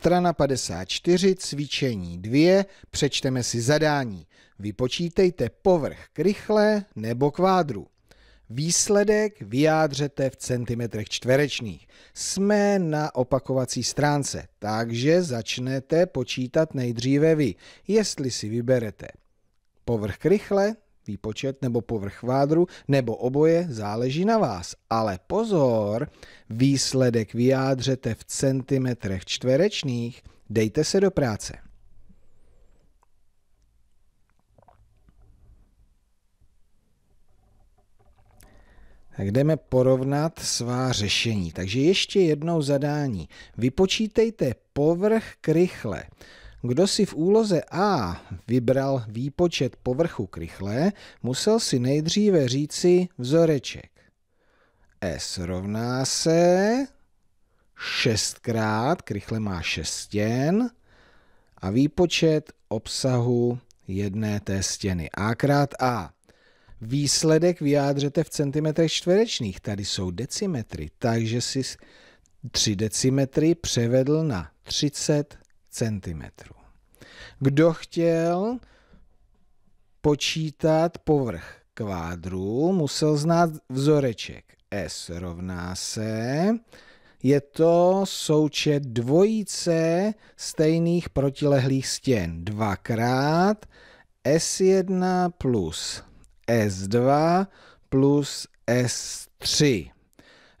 Strana 54, cvičení 2, přečteme si zadání. Vypočítejte povrch krychle nebo kvádru. Výsledek vyjádřete v centimetrech čtverečných. Jsme na opakovací stránce, takže začnete počítat nejdříve vy, jestli si vyberete povrch krychle, výpočet nebo povrch kvádru, nebo oboje, záleží na vás. Ale pozor, výsledek vyjádřete v centimetrech čtverečných, dejte se do práce. Tak jdeme porovnat svá řešení. Takže ještě jednou zadání. Vypočítejte povrch krychle. Kdo si v úloze A vybral výpočet povrchu krychle, musel si nejdříve říci vzoreček. S rovná se 6x, krychle má 6 stěn, a výpočet obsahu jedné té stěny. A krát A. Výsledek vyjádřete v centimetrech čtverečných. Tady jsou decimetry, takže si 3 decimetry převedl na 30 centimetrů. Kdo chtěl počítat povrch kvádru, musel znát vzoreček. S rovná se, je to součet dvojice stejných protilehlých stěn. 2x S1 plus S2 plus S3.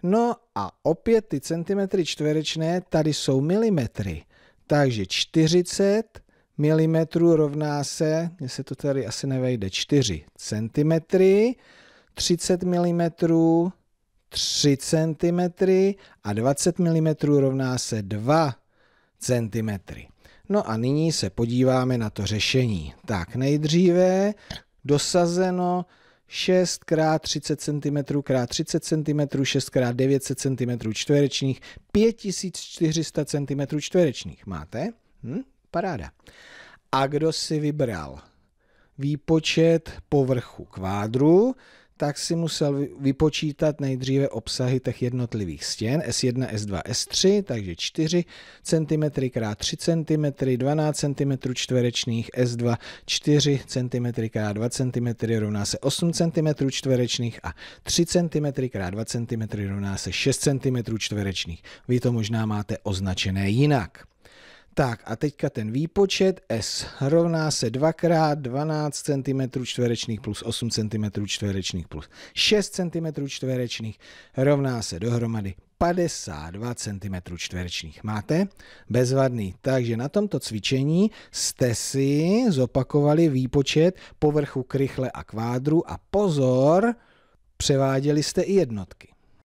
No a opět ty centimetry čtverečné, tady jsou milimetry. Takže 40 mm rovná se, mně se to tady asi nevejde, 4 cm, 30 mm, 3 cm a 20 mm rovná se 2 cm. No a nyní se podíváme na to řešení. Tak nejdříve dosazeno 6x 30 cm x 30 cm, 6x 900 cm čtverečných, 5400 cm čtverečných. Máte? Paráda. A kdo si vybral výpočet povrchu kvádru, tak si musel vypočítat nejdříve obsahy těch jednotlivých stěn S1, S2, S3, takže 4 cm x 3 cm, 12 cm čtverečných, S2 4 cm x 2 cm rovná se 8 cm čtverečných a 3 cm x 2 cm rovná se 6 cm čtverečných. Vy to možná máte označené jinak. Tak a teďka ten výpočet S rovná se 2x 12 cm čtverečných plus 8 cm čtverečných plus 6 cm čtverečných rovná se dohromady 52 cm čtverečných. Máte? Bezvadný. Takže na tomto cvičení jste si zopakovali výpočet povrchu krychle a kvádru a pozor, převáděli jste i jednotky.